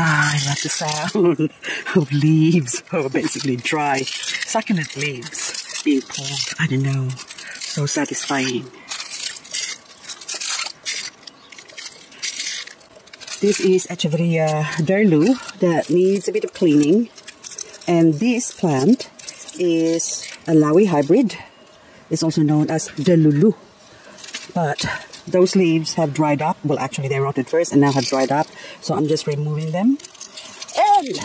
I love the sound of leaves, or basically dry succulent leaves being pulled. I don't know, so satisfying. This is Echeveria derlu that needs a bit of cleaning. And this plant is a Lawi hybrid. It's also known as Delulu. But those leaves have dried up. Well, actually they rotted first and now have dried up. So I'm just removing them. And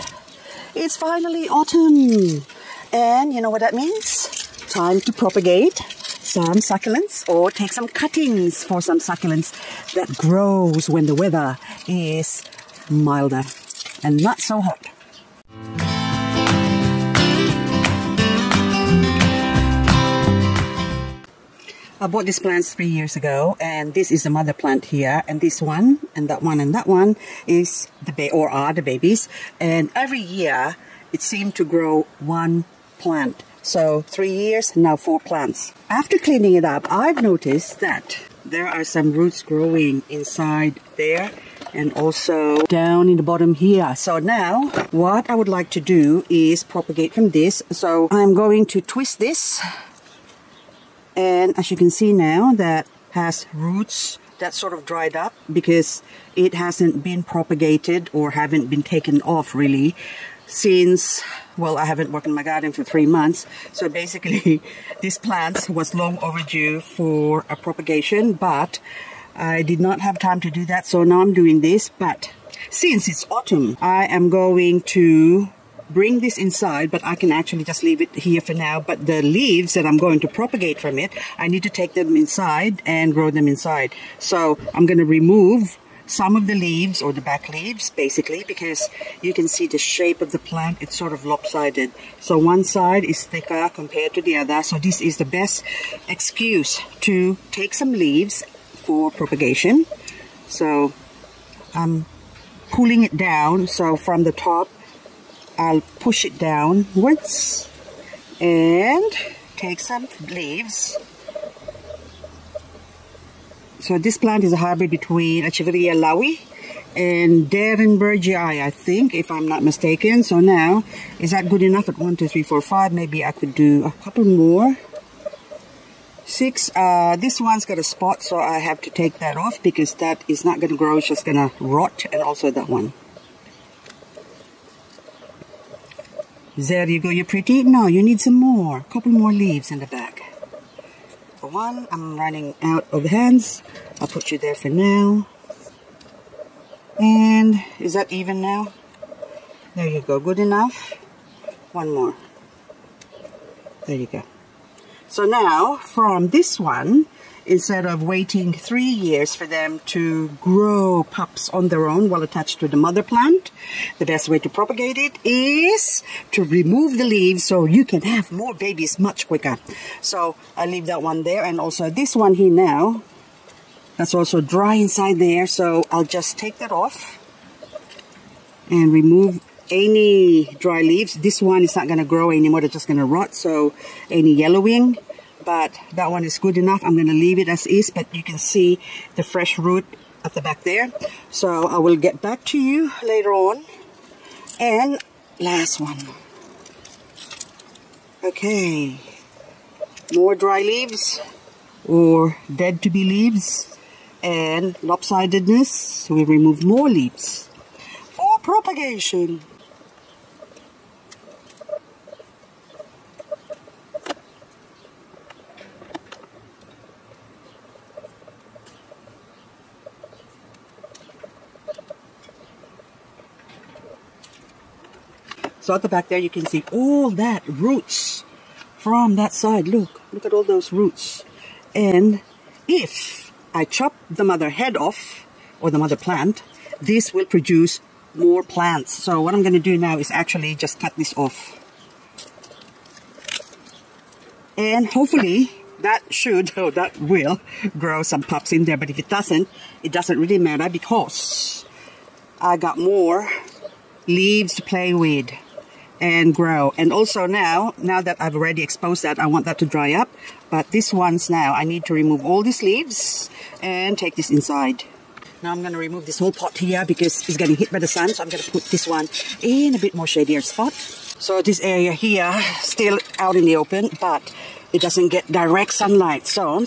it's finally autumn. And you know what that means? Time to propagate some succulents, or take some cuttings for some succulents that grows when the weather is milder and not so hot. I bought these plants 3 years ago, and this is the mother plant here, and this one and that one is are the babies, and every year it seemed to grow one plant. So 3 years, now 4 plants. After cleaning it up, I've noticed that there are some roots growing inside there and also down in the bottom here. So now what I would like to do is propagate from this. So I'm going to twist this, and as you can see now, that has roots that sort of dried up because it hasn't been propagated or haven't been taken off really. Since, well, I haven't worked in my garden for 3 months, so basically this plant was long overdue for a propagation, but I did not have time to do that, so now I'm doing this. But since it's autumn, I am going to bring this inside, but I can actually just leave it here for now. But the leaves that I'm going to propagate from it, I need to take them inside and grow them inside. So I'm going to remove some of the leaves, or the back leaves basically, because you can see the shape of the plant, it's sort of lopsided. So one side is thicker compared to the other. So this is the best excuse to take some leaves for propagation. So I'm pulling it down. So from the top, I'll push it downwards and take some leaves. So this plant is a hybrid between Echeveria Laui and Derenbergii, I think, if I'm not mistaken. So now, is that good enough at 1, 2, 3, 4, 5? Maybe I could do a couple more. 6. This one's got a spot, so I have to take that off because that is not going to grow. It's just going to rot, and also that one. There you go. You're pretty. No, you need some more. A couple more leaves in the back. One, I'm running out of hands. I'll put you there for now. And is that even now? There you go, good enough. One more. There you go. So now from this one, instead of waiting 3 years for them to grow pups on their own while attached to the mother plant, the best way to propagate it is to remove the leaves so you can have more babies much quicker. So I leave that one there, and also this one here now, that's also dry inside there, so I'll just take that off and remove any dry leaves. This one is not going to grow anymore, they're just going to rot, so any yellowing. But that one is good enough. I'm going to leave it as is, but you can see the fresh root at the back there. So I will get back to you later on. And last one. Okay. More dry leaves, or dead to be leaves, and lopsidedness. So we remove more leaves for propagation. So at the back there, you can see all that roots from that side. Look at all those roots. And if I chop the mother head off, or the mother plant, this will produce more plants. So what I'm going to do now is actually just cut this off. And hopefully that should, or that will, grow some pups in there. But if it doesn't really matter because I got more leaves to play with and grow. And also now that I've already exposed that, I want that to dry up. But this one's now, I need to remove all these leaves and take this inside. Now I'm going to remove this whole pot here because it's getting hit by the sun. So I'm going to put this one in a bit more shadier spot. So this area here, still out in the open, but it doesn't get direct sunlight. So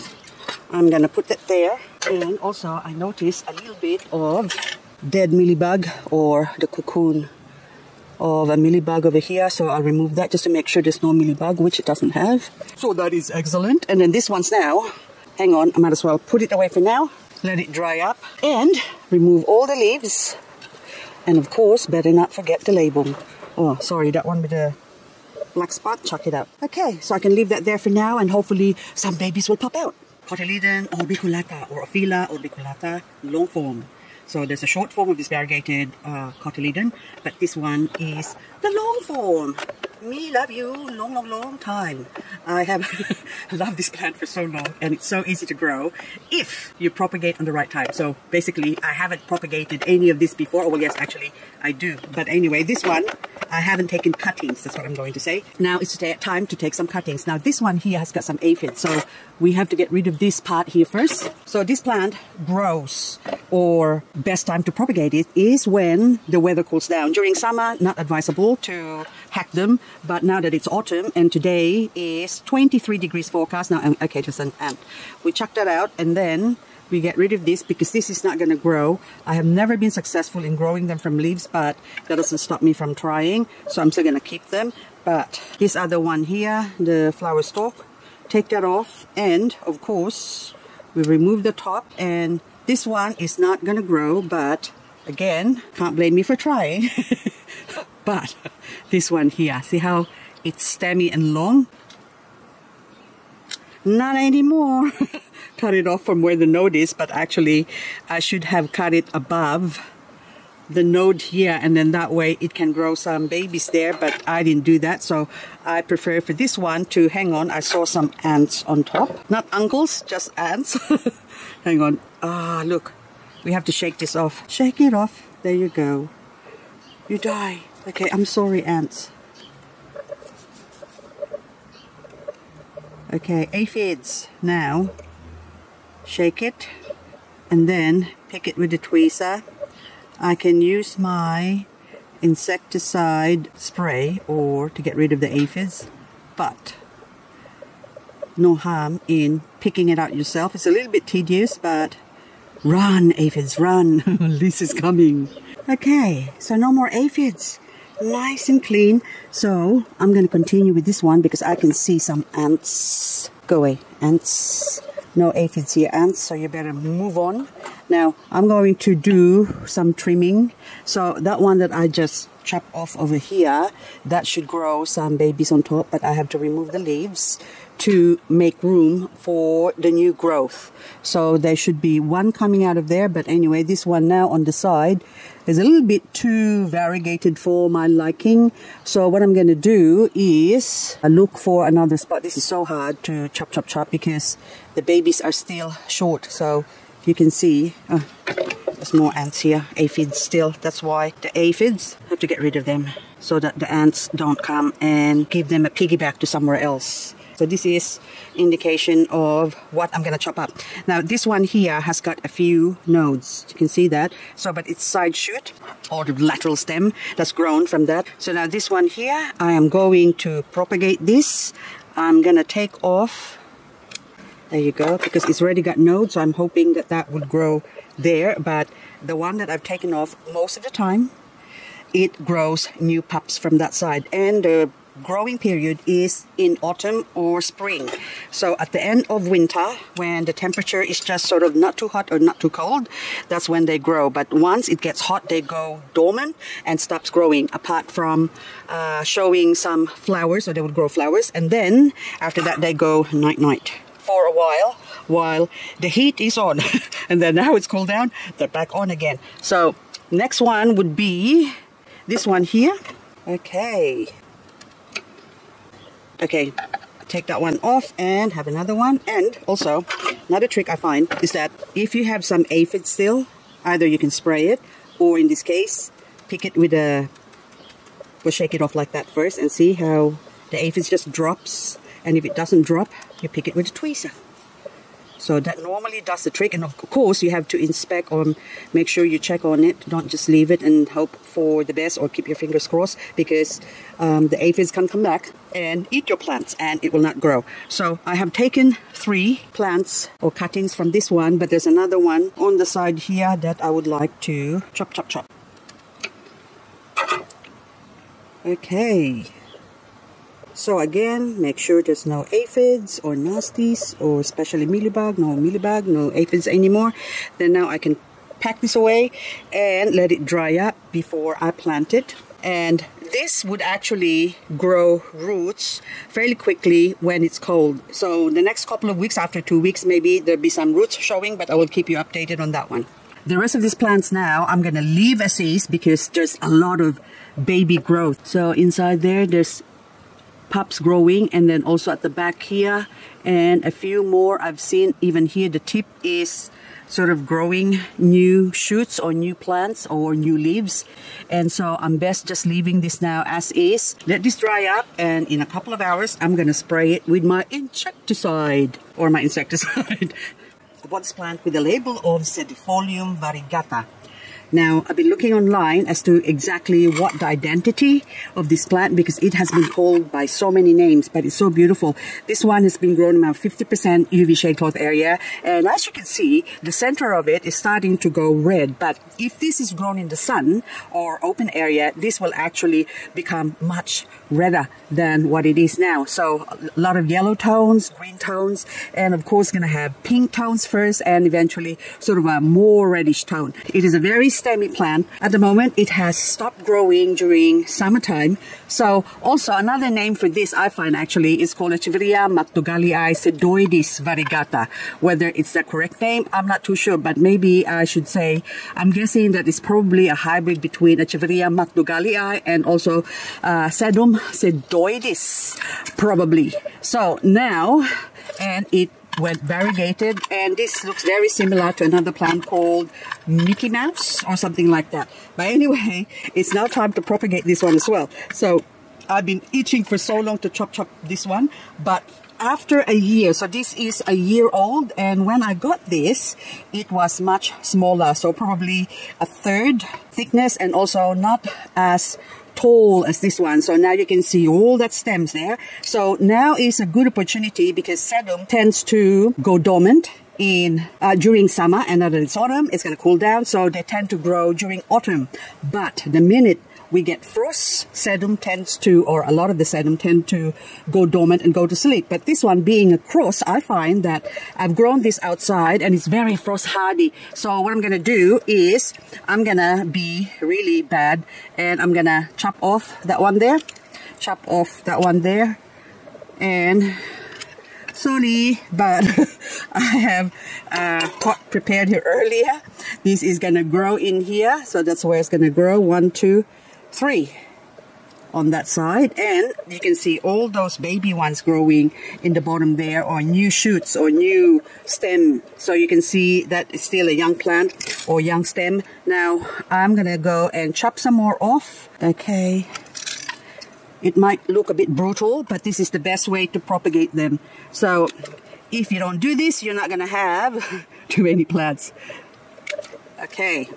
I'm going to put that there. And also I noticed a little bit of dead mealybug or the cocoon of a mealybug over here, so I'll remove that just to make sure there's no mealybug, which it doesn't have. So that is excellent. And then this one's now, hang on, I might as well put it away for now, let it dry up, and remove all the leaves. And of course, better not forget the label. Oh, sorry, that one with the black spot, chuck it out. Okay, so I can leave that there for now, and hopefully some babies will pop out. Cotyledon orbiculata, or ophila orbiculata, long form. So there's a short form of this variegated cotyledon, but this one is the long form. Me love you, long, long, long time. I have loved this plant for so long, and it's so easy to grow if you propagate on the right time. So basically, I haven't propagated any of this before. Oh, well, yes, actually, I do. But anyway, this one, I haven't taken cuttings. That's what I'm going to say. Now it's time to take some cuttings. Now this one here has got some aphids, so we have to get rid of this part here first. So this plant grows, or best time to propagate it is when the weather cools down. During summer, not advisable to hack them. But now that it's autumn, and today is 23 degrees forecast. Now, okay, just an ant. We chuck that out, and then we get rid of this because this is not going to grow. I have never been successful in growing them from leaves, but that doesn't stop me from trying. So I'm still going to keep them. But this other one here, the flower stalk, take that off. And of course, we remove the top. And this one is not going to grow, but again, can't blame me for trying. But this one here, see how it's stemmy and long? Not anymore. Cut it off from where the node is, but actually I should have cut it above the node here, and then that way it can grow some babies there, but I didn't do that, so I prefer for this one to hang on. I saw some ants on top. Not uncles, just ants. Hang on. Ah, look. We have to shake this off. Shake it off. There you go. You die. Okay, I'm sorry, ants. Okay, aphids. Now, shake it and then pick it with the tweezer. I can use my insecticide spray or to get rid of the aphids, but no harm in picking it out yourself. It's a little bit tedious, but run, aphids, run. This is coming. Okay, so no more aphids. Nice and clean. So I'm going to continue with this one because I can see some ants. Go away, ants. No aphids here, ants, so you better move on. Now I'm going to do some trimming. So that one that I just chopped off over here, that should grow some babies on top, but I have to remove the leaves to make room for the new growth. So there should be one coming out of there, but anyway, this one now on the side is a little bit too variegated for my liking. So what I'm going to do is I look for another spot. This is so hard to chop, chop, chop because the babies are still short. So you can see, oh, there's more ants here, aphids still. That's why the aphids, I have to get rid of them so that the ants don't come and give them a piggyback to somewhere else. So this is indication of what I'm going to chop up. Now this one here has got a few nodes. You can see that. So, but it's side shoot or the lateral stem that's grown from that. So now this one here, I am going to propagate this. I'm going to take off. There you go, because it's already got nodes. So I'm hoping that that would grow there. But the one that I've taken off most of the time, it grows new pups from that side. And the growing period is in autumn or spring. So at the end of winter, when the temperature is just sort of not too hot or not too cold, that's when they grow. But once it gets hot, they go dormant and stops growing, apart from showing some flowers, so they would grow flowers. And then after that, they go night-night for a while the heat is on. And then now it's cooled down, they're back on again. So next one would be this one here. Okay. Okay, take that one off and have another one. And also, another trick I find is that if you have some aphids still, either you can spray it, or in this case, pick it with a... We'll shake it off like that first and see how the aphids just drops. And if it doesn't drop, you pick it with a tweezer. So that normally does the trick, and of course you have to inspect or make sure you check on it. Don't just leave it and hope for the best or keep your fingers crossed, because the aphids can come back and eat your plants and it will not grow. So I have taken 3 plants or cuttings from this one, but there's another one on the side here that I would like to chop. Okay. So again, make sure there's no aphids or nasties or especially mealybug. No mealybug, no aphids anymore. Then now I can pack this away and let it dry up before I plant it. And this would actually grow roots fairly quickly when it's cold. So the next couple of weeks, after 2 weeks, maybe there'll be some roots showing, but I will keep you updated on that one. The rest of these plants now, I'm gonna leave as is because there's a lot of baby growth. So inside there, there's pups growing, and then also at the back here, and a few more I've seen even here. The tip is sort of growing new shoots or new plants or new leaves, and so I'm best just leaving this now as is. Let this dry up, and in a couple of hours I'm gonna spray it with my insecticide or my insecticide. I bought this plant with the label of Sedifolium variegata. Now, I've been looking online as to exactly what the identity of this plant, because it has been called by so many names, but it's so beautiful. This one has been grown in about 50% UV shade cloth area, and as you can see, the center of it is starting to go red, but if this is grown in the sun or open area, this will actually become much redder than what it is now. So, a lot of yellow tones, green tones, and of course going to have pink tones first, and eventually sort of a more reddish tone. It is a very stemmy plant. At the moment, it has stopped growing during summertime. So also another name for this I find actually is called Echeveria Macdougallii sedoidis variegata. Whether it's the correct name, I'm not too sure, but maybe I should say, I'm guessing that it's probably a hybrid between Echeveria Macdougallii and also sedum sedoidis, probably. So now, and it went variegated, and this looks very similar to another plant called Mickey Mouse or something like that. But anyway, it's now time to propagate this one as well. So I've been itching for so long to chop this one, but after a year, so this is a year old, and when I got this, it was much smaller, so probably a 1/3 thickness, and also not as tall as this one. So now you can see all that stems there. So now is a good opportunity because sedum tends to go dormant in during summer, and now that it's autumn, it's going to cool down, so they tend to grow during autumn. But the minute we get frost, sedum tends to, or a lot of the sedum tend to go dormant and go to sleep. But this one being a cross, I find that I've grown this outside and it's very frost hardy. So what I'm going to do is I'm going to be really bad, and I'm going to chop off that one there, chop off that one there, and sorry, but I have a pot prepared here earlier. This is going to grow in here, so that's where it's going to grow. 1, 2, 3 on that side, and you can see all those baby ones growing in the bottom there, or new shoots or new stem. So you can see that it's still a young plant or young stem. Now I'm gonna go and chop some more off. Okay, it might look a bit brutal, but this is the best way to propagate them. So if you don't do this, you're not gonna have too many plants. Okay,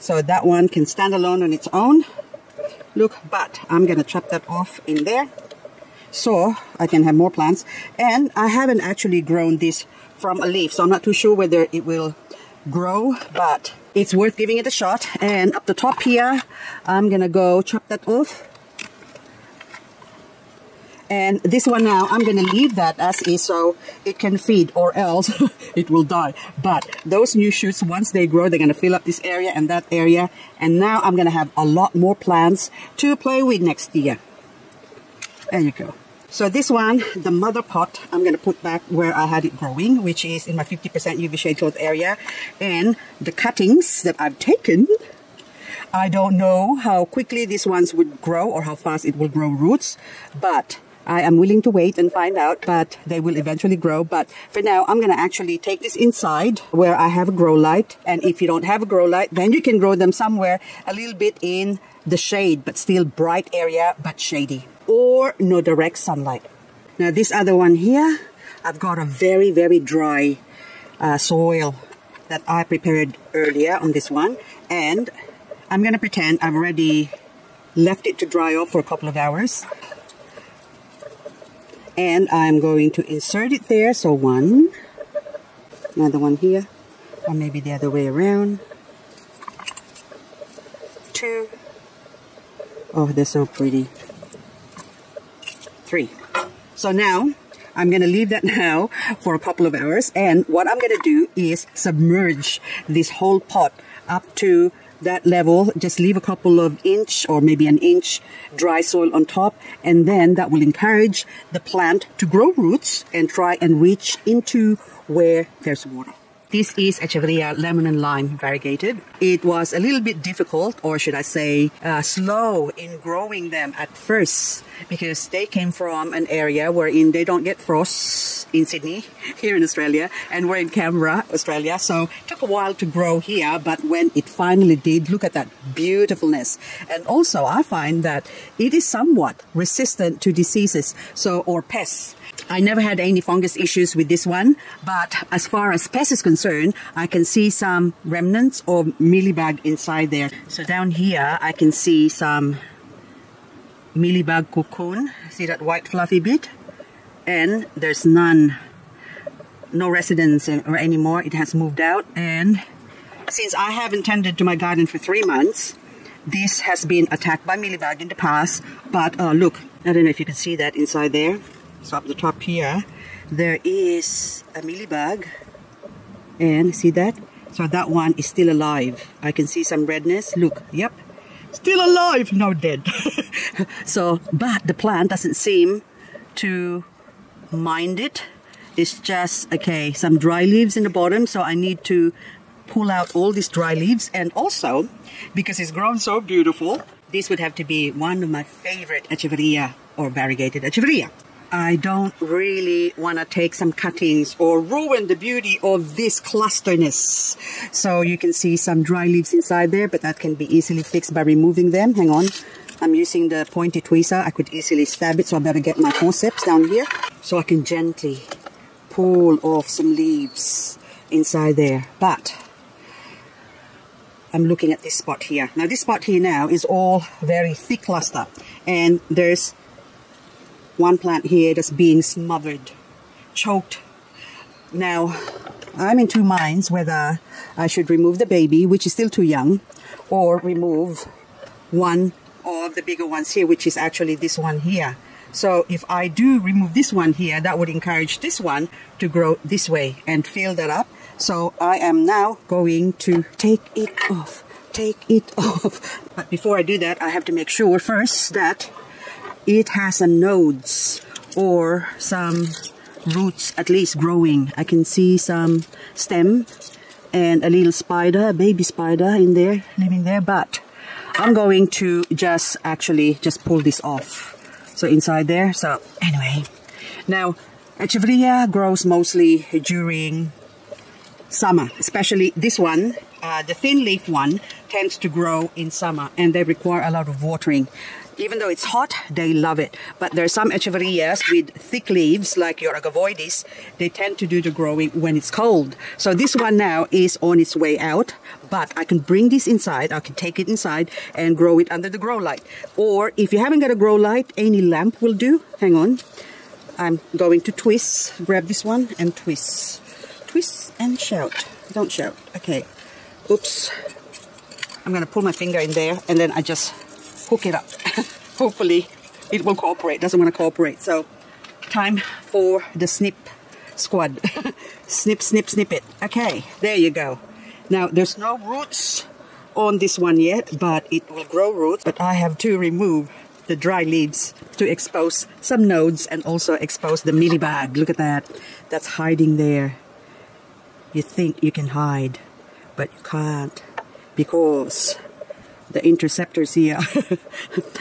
so that one can stand alone on its own. Look, but I'm gonna chop that off in there so I can have more plants. And I haven't actually grown this from a leaf, so I'm not too sure whether it will grow, but it's worth giving it a shot. And up the top here, I'm gonna go chop that off. And this one now, I'm going to leave that as is so it can feed, or else it will die. But those new shoots, once they grow, they're going to fill up this area and that area. And now I'm going to have a lot more plants to play with next year. There you go. So this one, the mother pot, I'm going to put back where I had it growing, which is in my 50% UV shade cloth area. And the cuttings that I've taken, I don't know how quickly these ones would grow or how fast it will grow roots, but I am willing to wait and find out, but they will eventually grow. But for now, I'm going to actually take this inside where I have a grow light. And if you don't have a grow light, then you can grow them somewhere a little bit in the shade, but still bright area, but shady. Or no direct sunlight. Now this other one here, I've got a very, very dry soil that I prepared earlier on this one, and I'm going to pretend I've already left it to dry off for a couple of hours. And I'm going to insert it there, so one, another one here, or maybe the other way around, two, oh, they're so pretty, three. So now, I'm going to leave that now for a couple of hours, and what I'm going to do is submerge this whole pot up to that level. Just leave a couple of inch or maybe an inch dry soil on top, and then that will encourage the plant to grow roots and try and reach into where there's water. This is Echeveria lemon and lime variegated. It was a little bit difficult, or should I say slow in growing them at first, because they came from an area wherein they don't get frosts in Sydney, here in Australia, and we're in Canberra, Australia, so it took a while to grow here, but when it finally did, look at that beautifulness. And also I find that it is somewhat resistant to diseases or pests. I never had any fungus issues with this one, but as far as pests is concerned, I can see some remnants or mealybug inside there. So down here, I can see some mealybug cocoon. See that white fluffy bit? And there's none, no residents anymore. It has moved out. And since I haven't tended to my garden for 3 months, this has been attacked by mealybug in the past. But look, I don't know if you can see that inside there. So up the top here, there is a mealybug, and see that? So that one is still alive. I can see some redness. Look, yep, still alive, now dead. So, but the plant doesn't seem to mind it. It's just, okay, some dry leaves in the bottom, so I need to pull out all these dry leaves. And also, because it's grown so beautiful, this would have to be one of my favorite Echeveria or variegated Echeveria. I don't really want to take some cuttings or ruin the beauty of this clusterness. So you can see some dry leaves inside there, but that can be easily fixed by removing them. Hang on, I'm using the pointy tweezer. I could easily stab it, so I better get my forceps down here so I can gently pull off some leaves inside there. But I'm looking at this spot here. Now this spot here now is all very thick cluster, and there's one plant here that's being smothered, choked. Now, I'm in two minds whether I should remove the baby, which is still too young, or remove one of the bigger ones here, which is actually this one here. So if I do remove this one here, that would encourage this one to grow this way and fill that up. So I am now going to take it off, But before I do that, I have to make sure first that it has some nodes or some roots at least growing. I can see some stem and a little spider, a baby spider in there, living there, but I'm going to just actually just pull this off. So inside there, so anyway. Now, Echeveria grows mostly during summer, especially this one. The thin leaf one tends to grow in summer, and they require a lot of watering. Even though it's hot, they love it. But there are some Echeverias with thick leaves, like your Agavoides, they tend to do the growing when it's cold. So this one now is on its way out, but I can bring this inside, I can take it inside and grow it under the grow light. Or if you haven't got a grow light, any lamp will do. Hang on, I'm going to twist, grab this one and twist. Twist and shout, don't shout, okay. Oops, I'm going to pull my finger in there, and then I just hook it up. Hopefully it will cooperate. Doesn't want to cooperate. So time for the snip squad. Snip, snip, snip it. Okay, there you go. Now there's no roots on this one yet, but it will grow roots. But I have to remove the dry leaves to expose some nodes and also expose the mealybug. Look at that. That's hiding there. You think you can hide, but you can't, because the interceptors here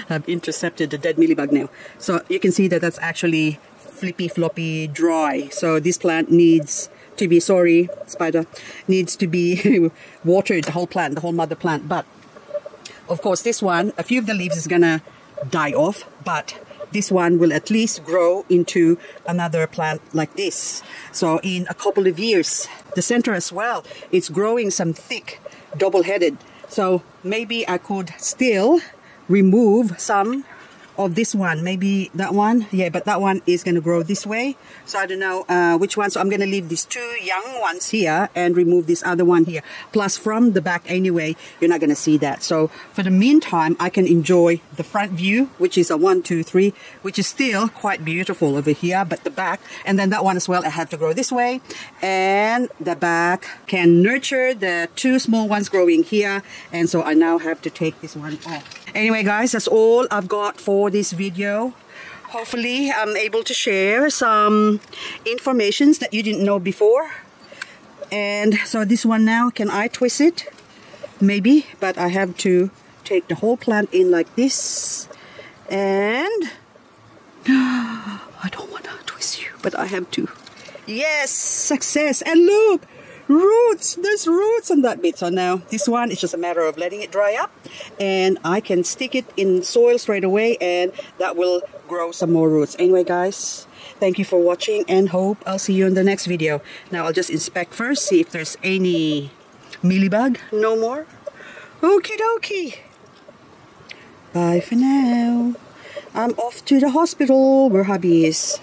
have intercepted the dead mealybug now. So you can see that that's actually flippy floppy dry. So this plant needs to be, sorry spider, needs to be watered, the whole plant, the whole mother plant. But of course this one, a few of the leaves is gonna die off, but this one will at least grow into another plant like this. So in a couple of years, the center as well, it's growing some thick, double-headed. So maybe I could still remove some of this one. Maybe that one. Yeah, but that one is going to grow this way. So I don't know which one. So I'm going to leave these two young ones here and remove this other one here. Plus from the back anyway, you're not going to see that. So for the meantime, I can enjoy the front view, which is a 1, 2, 3, which is still quite beautiful over here. But the back, and then that one as well, I have to grow this way. And the back can nurture the two small ones growing here. And so I now have to take this one off. Anyway, guys, that's all I've got for this video. Hopefully, I'm able to share some informations that you didn't know before. And so this one now, can I twist it? Maybe, but I have to take the whole plant in like this. And I don't want to twist you, but I have to. Yes, success. And look! Roots, there's roots on that bit. So now this one is just a matter of letting it dry up, and I can stick it in soil straight away, and that will grow some more roots. Anyway, guys, thank you for watching, and hope I'll see you in the next video. Now I'll just inspect first, see if there's any mealybug. No more. Okie dokie. Bye for now. I'm off to the hospital where hubby is.